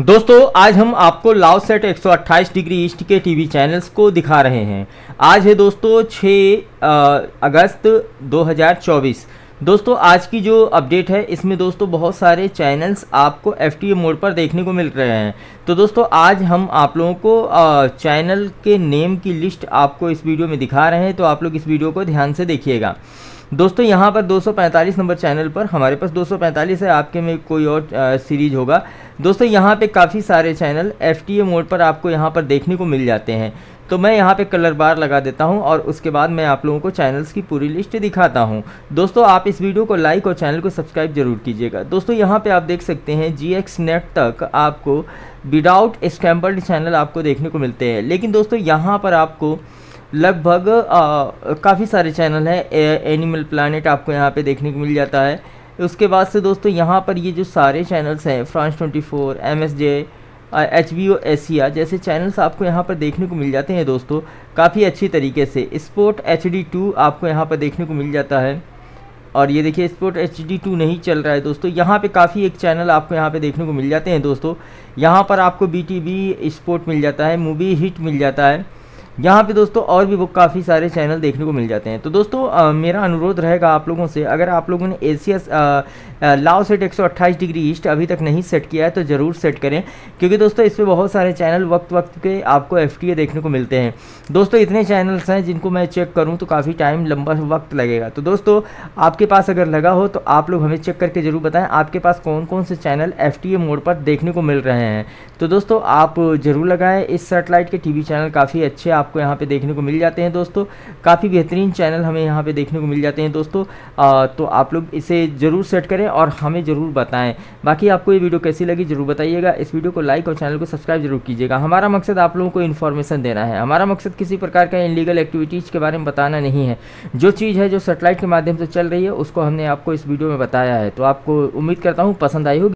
दोस्तों आज हम आपको लाओ सेट 128 डिग्री ईस्ट के टीवी चैनल्स को दिखा रहे हैं। आज है दोस्तों 6 अगस्त 2024। दोस्तों आज की जो अपडेट है इसमें दोस्तों बहुत सारे चैनल्स आपको एफटीए मोड पर देखने को मिल रहे हैं। तो दोस्तों आज हम आप लोगों को चैनल के नेम की लिस्ट आपको इस वीडियो में दिखा रहे हैं, तो आप लोग इस वीडियो को ध्यान से देखिएगा। दोस्तों यहाँ पर 245 नंबर चैनल पर हमारे पास 245 है, आपके में कोई और सीरीज होगा। दोस्तों यहाँ पे काफ़ी सारे चैनल एफटीए मोड पर आपको यहाँ पर देखने को मिल जाते हैं। तो मैं यहाँ पे कलर बार लगा देता हूँ और उसके बाद मैं आप लोगों को चैनल्स की पूरी लिस्ट दिखाता हूँ। दोस्तों आप इस वीडियो को लाइक और चैनल को सब्सक्राइब जरूर कीजिएगा। दोस्तों यहाँ पे आप देख सकते हैं GX नेट तक आपको विदाउट स्क्रैम्बल्ड चैनल आपको देखने को मिलते हैं, लेकिन दोस्तों यहाँ पर आपको लगभग काफ़ी सारे चैनल हैं। एनिमल प्लानट आपको यहाँ पे देखने को मिल जाता है। उसके बाद से दोस्तों यहाँ पर ये जो सारे चैनल्स हैं, फ्रांस 24, MSJ, HVO, एसिया जैसे चैनल्स आपको यहाँ पर देखने को मिल जाते हैं। दोस्तों काफ़ी अच्छी तरीके से स्पोर्ट HD2 आपको यहाँ पर देखने को मिल जाता है। और ये देखिए स्पोर्ट HD2 नहीं चल रहा है दोस्तों। यहाँ पे काफ़ी एक चैनल आपको यहाँ पे देखने को मिल जाते हैं। दोस्तों यहाँ पर आपको BTB स्पोर्ट मिल जाता है, मूवी हिट मिल जाता है। यहाँ पे दोस्तों और भी काफ़ी सारे चैनल देखने को मिल जाते हैं। तो दोस्तों मेरा अनुरोध रहेगा आप लोगों से, अगर आप लोगों ने ACS लाओ सेट 128 डिग्री ईस्ट अभी तक नहीं सेट किया है तो ज़रूर सेट करें, क्योंकि दोस्तों इस पर बहुत सारे चैनल वक्त वक्त के आपको FTA देखने को मिलते हैं। दोस्तों इतने चैनल्स हैं जिनको मैं चेक करूँ तो काफ़ी टाइम लंबा वक्त लगेगा। तो दोस्तों आपके पास अगर लगा हो तो आप लोग हमें चेक करके ज़रूर बताएँ आपके पास कौन कौन से चैनल FTA मोड पर देखने को मिल रहे हैं। तो दोस्तों आप ज़रूर लगाएँ। इस सेटेलाइट के TV चैनल काफ़ी अच्छे आपको यहाँ पे देखने को मिल जाते हैं। दोस्तों काफ़ी बेहतरीन चैनल हमें यहाँ पे देखने को मिल जाते हैं। दोस्तों तो आप लोग इसे ज़रूर सेट करें और हमें ज़रूर बताएं। बाकी आपको ये वीडियो कैसी लगी ज़रूर बताइएगा। इस वीडियो को लाइक और चैनल को सब्सक्राइब जरूर कीजिएगा। हमारा मकसद आप लोगों को इन्फॉर्मेशन देना है। हमारा मकसद किसी प्रकार का इलीगल एक्टिविटीज़ के बारे में बताना नहीं है। जो चीज़ है जो सेटेलाइट के माध्यम से चल रही है उसको हमने आपको इस वीडियो में बताया है। तो आपको उम्मीद करता हूँ पसंद आई होगी।